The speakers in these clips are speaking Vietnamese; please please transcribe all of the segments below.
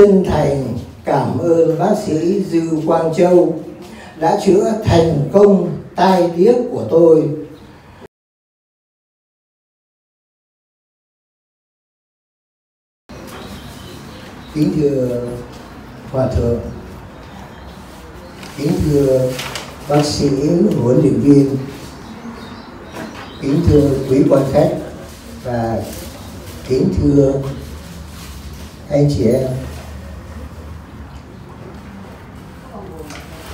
Xin Thầy cảm ơn bác sĩ Dư Quang Châu đã chữa thành công tai điếc của tôi. Kính thưa Hòa Thượng, kính thưa bác sĩ huấn luyện viên, kính thưa quý quan khách và kính thưa anh chị em,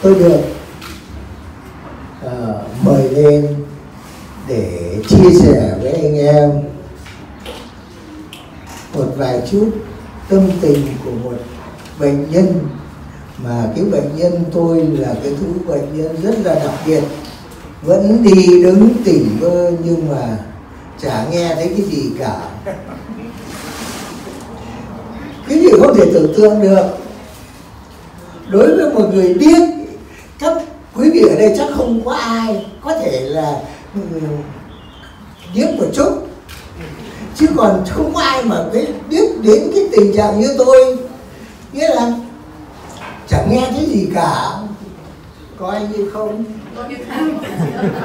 tôi được mời lên để chia sẻ với anh em một vài chút tâm tình của một bệnh nhân, mà cái bệnh nhân tôi là cái thứ bệnh nhân rất là đặc biệt, vẫn đi đứng tỉnh bơ nhưng mà chả nghe thấy cái gì cả, cái gì không thể tưởng tượng được. Đối với một người điếc, các quý vị ở đây chắc không có ai có thể là điếc một chút, chứ còn không có ai mà cái điếc đến cái tình trạng như tôi, nghĩa là chẳng nghe cái gì cả. Có ai như không?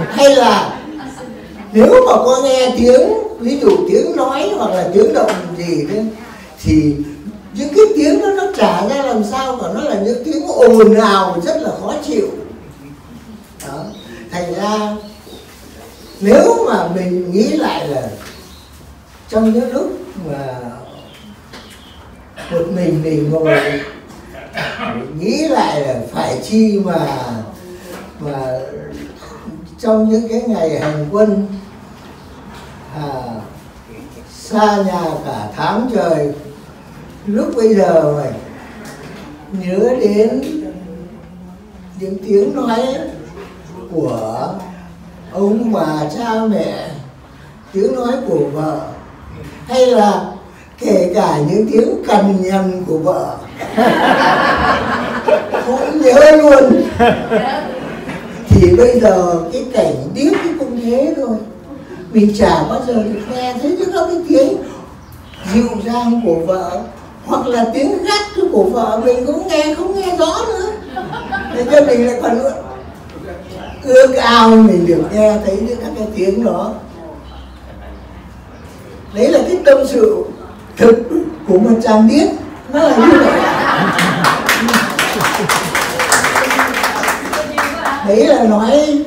Hay là nếu mà có nghe tiếng, ví dụ tiếng nói hoặc là tiếng động gì đấy, thì những cái tiếng nó trả ra làm sao, và nó là những tiếng ồn ào rất là khó chịu. Đó. Thành ra nếu mà mình nghĩ lại là trong những lúc mà một mình ngồi nghĩ lại là phải chi mà trong những cái ngày hành quân xa nhà cả tháng trời, lúc bây giờ mà nhớ đến những tiếng nói của ông bà cha mẹ, tiếng nói của vợ, hay là kể cả những tiếng cằn nhằn của vợ cũng nhớ luôn. Thì bây giờ cái cảnh điếc cũng thế thôi, mình chả bao giờ được nghe thấy những cái tiếng dịu dàng của vợ, hoặc là tiếng gắt của vợ mình cũng nghe không nghe rõ nữa. Thế cho mình lại còn ước ao mình được nghe thấy những cái tiếng đó. Đấy là cái tâm sự thực của một chàng điếc, nó là như vậy. Đấy là nói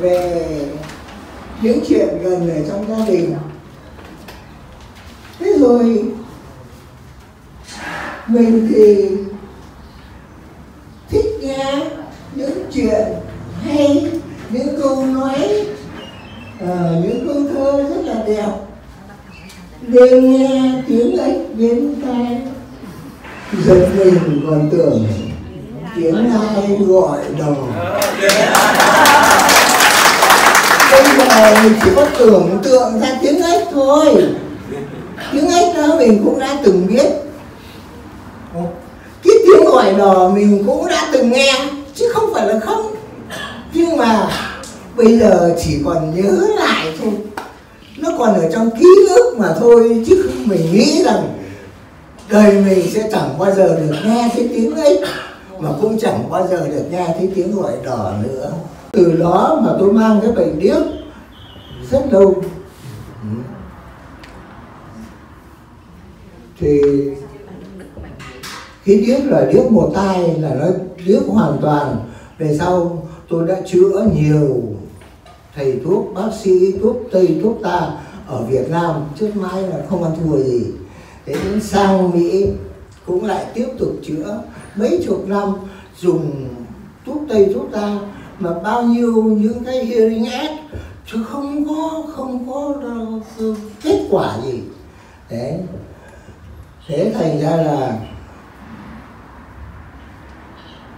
về những chuyện gần ở trong gia đình. Thế rồi mình thì thích nghe những chuyện hay, những câu nói, những câu thơ rất là đẹp, đều nghe tiếng ấy đến tai, giật mình còn tưởng tiếng ai gọi đầu. Bây giờ mình chỉ có tưởng tượng ra tiếng ấy thôi. Tiếng ếch đó mình cũng đã từng biết, cái tiếng gọi đò mình cũng đã từng nghe, chứ không phải là không. Nhưng mà bây giờ chỉ còn nhớ lại thôi, nó còn ở trong ký ức mà thôi, chứ mình nghĩ rằng đời mình sẽ chẳng bao giờ được nghe thấy tiếng ếch, mà cũng chẳng bao giờ được nghe thấy tiếng gọi đò nữa. Từ đó mà tôi mang cái bệnh điếc rất lâu. Thì cái điếc là điếc một tai, là nó điếc hoàn toàn. Về sau tôi đã chữa nhiều thầy thuốc, bác sĩ, thuốc Tây, thuốc ta ở Việt Nam, trước mãi là không ăn thua gì. Thế đến sang Mỹ cũng lại tiếp tục chữa mấy chục năm, dùng thuốc Tây, thuốc ta mà bao nhiêu những cái hearing aid chứ không có kết quả gì. Đấy. Thế thành ra là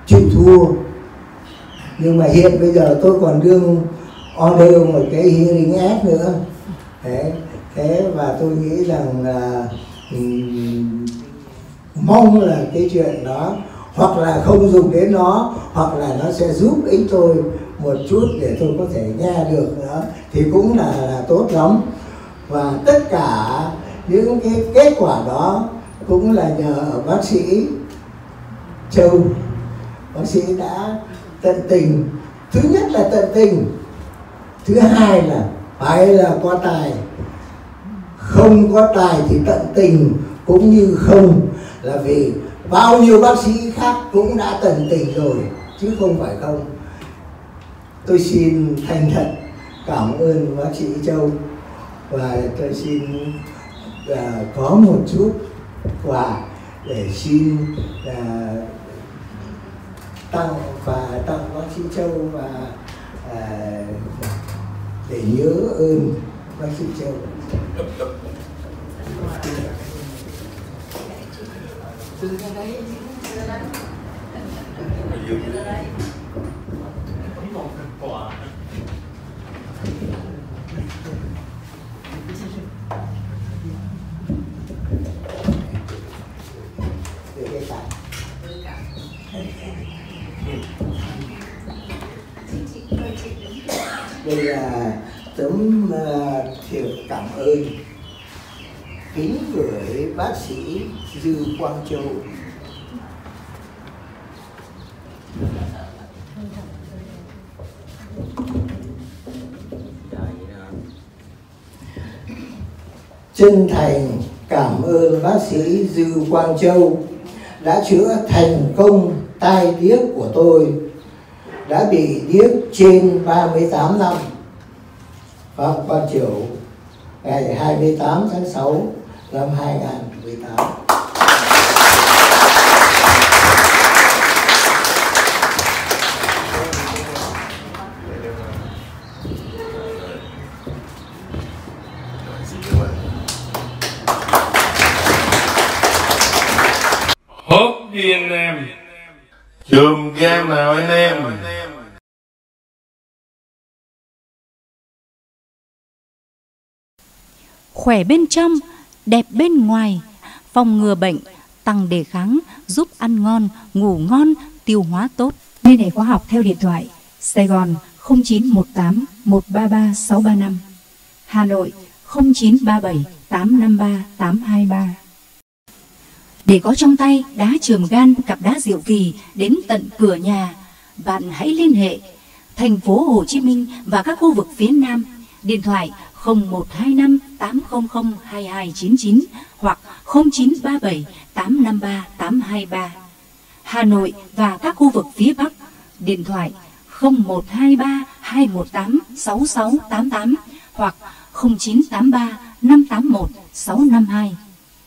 chịu thua. Nhưng mà hiện bây giờ tôi còn đương order một cái hearing aid nữa. Thế và tôi nghĩ rằng là mong là cái chuyện đó, hoặc là không dùng đến nó, hoặc là nó sẽ giúp ích tôi một chút để tôi có thể nghe được nữa, thì cũng là tốt lắm. Và tất cả những cái kết quả đó cũng là nhờ bác sĩ Châu. Bác sĩ đã tận tình, thứ nhất là tận tình, thứ hai là phải là có tài, không có tài thì tận tình cũng như không, là vì bao nhiêu bác sĩ khác cũng đã tận tình rồi chứ không phải không. Tôi xin thành thật cảm ơn bác sĩ Châu, và tôi xin có một chút quà để xin tặng và tặng bác sĩ Châu, và để nhớ ơn bác sĩ Châu. Đây là tấm thiệp cảm ơn kính gửi bác sĩ Dư Quang Châu. Chân thành cảm ơn bác sĩ Dư Quang Châu đã chữa thành công tai điếc của tôi, đã bị điếc trên 38 năm. Phạm Quang Triều, ngày 28 tháng 6 năm 2018. Hốp đi anh em, chùm game nào anh em. Khỏe bên trong, đẹp bên ngoài, phòng ngừa bệnh, tăng đề kháng, giúp ăn ngon, ngủ ngon, tiêu hóa tốt. Liên hệ khóa học theo điện thoại Sài Gòn 0918 133 635, Hà Nội 0937 853 823. Để có trong tay đá chườm gan Cặp Đá Diệu Kỳ đến tận cửa nhà, bạn hãy liên hệ thành phố Hồ Chí Minh và các khu vực phía Nam. Điện thoại 0125 800 2299 hoặc 0937 853 823. Hà Nội và các khu vực phía Bắc. Điện thoại 0123 218 6688 hoặc 0983 581 652.